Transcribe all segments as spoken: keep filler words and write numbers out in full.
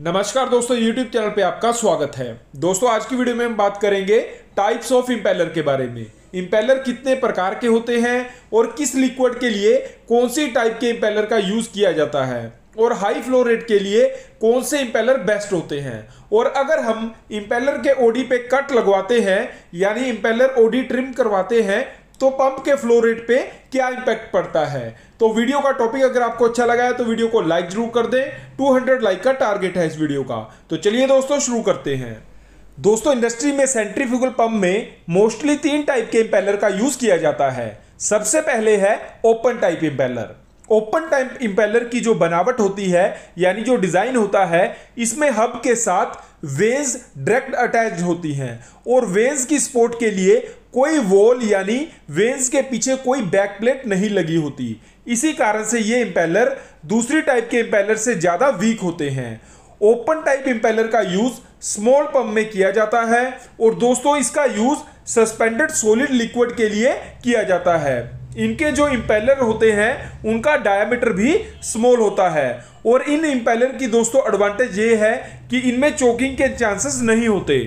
नमस्कार दोस्तों, YouTube channel पे आपका स्वागत है। दोस्तों आज की वीडियो में हम बात करेंगे टाइप्स ऑफ इम्पेलर के बारे में। इम्पेलर कितने प्रकार के होते हैं और किस लिक्विड के लिए कौन सी टाइप के इम्पेलर का यूज़ किया जाता है और हाई फ्लो रेट के लिए कौन से इम्पेलर बेस्ट होते हैं। और अगर हम इम्पेलर के ओडी पे कट लगवाते हैं यानी इम्पेलर ओडी ट्रिम करवाते हैं तो पंप के फ्लो रेट पे क्या इंपैक्ट पड़ता है। तो वीडियो का टॉपिक अगर आपको अच्छा लगा है तो वीडियो को लाइक जरूर कर दें। दो सौ लाइक का टारगेट है इस वीडियो का। तो चलिए दोस्तों शुरू करते हैं। दोस्तों इंडस्ट्री में सेंट्रीफ्यूगल पंप में मोस्टली तीन टाइप के इंपेलर का यूज किया जाता है। सबसे पहले है open type impeller. Open type impeller की जो बनावट होती है यानी जो डिज़ाइन होता है, इसमें हब के साथ वेंस डायरेक्ट अटैच होती हैं और वेंस की सपोर्ट के लिए कोई वॉल यानी वेंस के पीछे कोई बैक प्लेट नहीं लगी होती। इसी कारण से ये इंपेलर दूसरी टाइप के इंपेलर से ज़्यादा वीक होते हैं। ओपन टाइप इंपेलर का यूज़ स्मॉल पंप में किया जाता है और दोस्तों इसका यूज़ सस्पेंडेड सॉलिड लिक्विड के लिए किया जाता है। इनके जो इंपेलर होते हैं उनका डायामीटर भी स्मॉल होता है और इन इंपेलर की दोस्तों एडवांटेज ये है कि इनमें चोकिंग के चांसेस नहीं होते।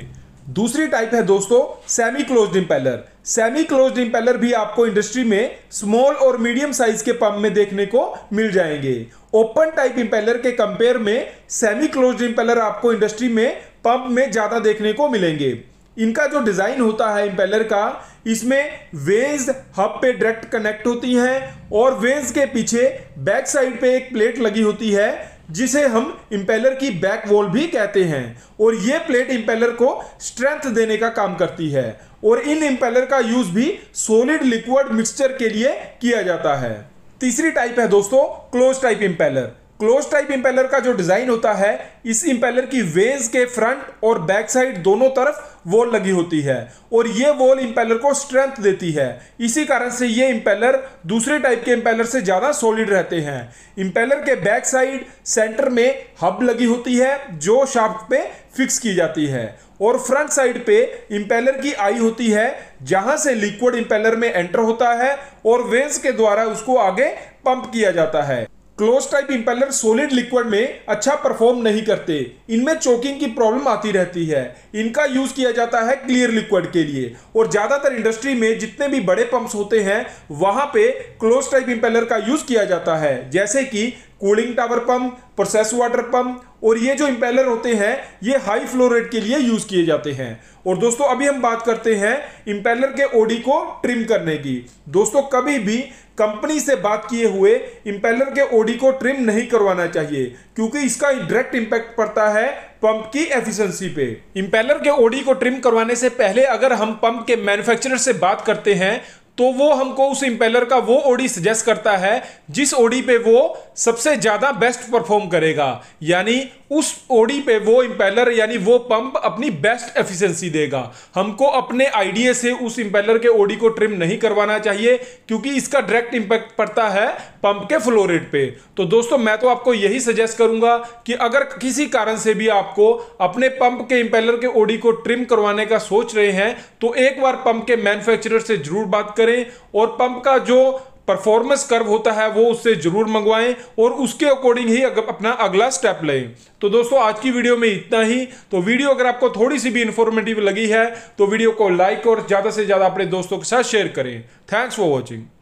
दूसरी टाइप है दोस्तों semi closed impeller. Semi closed impeller भी आपको इंडस्ट्री में स्मॉल और मीडियम साइज के पंप में देखने को मिल जाएंगे। ओपन टाइप इंपेलर के कंपेयर में सेमी क्लोज्ड इंपेलर आपको इंडस्ट्री में पंप में ज़्यादा देखने को मिलेंगे। इनका जो डिज़ाइन होता है इंपेलर का, इसमें वेंस हब पे डायरेक्ट कनेक्ट होती हैं और वेंस के पीछे बैक साइड पे एक प्लेट लगी होती है जिसे हम इंपेलर की बैक वॉल भी कहते हैं और ये प्लेट इंपेलर को स्ट्रेंथ देने का काम करती है। और इन इंपेलर का यूज़ भी सॉलिड लिक्विड मिक्सचर के लिए किया जाता है। तीसरी टाइप है दोस्तों close type impeller. Close type impeller का जो डिज़ाइन होता है, इस इंपेलर की वेंस के फ्रंट और बैक साइड दोनों तरफ वॉल लगी होती है और ये वॉल इंपेलर को स्ट्रेंथ देती है। इसी कारण से ये इंपेलर दूसरे टाइप के इंपेलर से ज़्यादा सॉलिड रहते हैं। इंपेलर के बैक साइड सेंटर में हब लगी होती है जो शाफ्ट पे फिक्स की जाती है और फ्रंट साइड पे इंपेलर की आई होती है जहाँ से लिक्विड इंपेलर में एंटर होता है और वेंस के द्वारा उसको आगे पंप किया जाता है। Close type impeller solid liquid में अच्छा परफॉर्म नहीं करते, इनमें चोकिंग की प्रॉब्लम आती रहती है। इनका यूज़ किया जाता है क्लियर लिक्विड के लिए और ज़्यादातर इंडस्ट्री में जितने भी बड़े पंप्स होते हैं वहाँ पे क्लोज टाइप इंपेलर का यूज़ किया जाता है, जैसे कि cooling tower pump, process water pump. और ये जो इंपेलर होते हैं ये हाई फ्लो रेट के लिए यूज़ किए जाते हैं। और दोस्तों अभी हम बात करते हैं इंपेलर के ओडी को ट्रिम करने की। दोस्तों कभी भी कंपनी से बात किए हुए इंपेलर के ओडी को ट्रिम नहीं करवाना चाहिए क्योंकि इसका डायरेक्ट इंपैक्ट पड़ता है पंप की एफिशिएंसी पे। इंपेलर के ओडी को ट्रिम करवाने से पहले अगर हम पंप के मैन्युफैक्चरर से बात करते हैं तो वो हमको उस इंपेलर का वो ओडी सजेस्ट करता है जिस ओडी पे वो सबसे ज़्यादा बेस्ट परफॉर्म करेगा, यानी उस ओडी पे वो इंपेलर यानी वो पंप अपनी बेस्ट एफिशिएंसी देगा। हमको अपने आइडिया से उस इंपेलर के ओडी को ट्रिम नहीं करवाना चाहिए क्योंकि इसका डायरेक्ट इंपैक्ट पड़ता है पंप के फ्लो रेट पे। तो दोस्तों मैं तो आपको यही सजेस्ट करूंगा कि अगर किसी कारण से भी आपको अपने पंप के इंपेलर के ओडी को ट्रिम करवाने का सोच रहे हैं तो एक बार पंप के मैन्युफैक्चरर से जरूर बात करें और पंप का जो परफॉर्मेंस कर्व होता है वो उससे जरूर मंगवाएं और उसके अकॉर्डिंग ही अपना अगला स्टेप लें। तो दोस्तों आज की वीडियो में इतना ही। तो वीडियो अगर आपको थोड़ी सी भी इंफॉर्मेटिव लगी है तो वीडियो को लाइक और ज़्यादा से ज़्यादा अपने दोस्तों के साथ शेयर करें। Thanks for watching.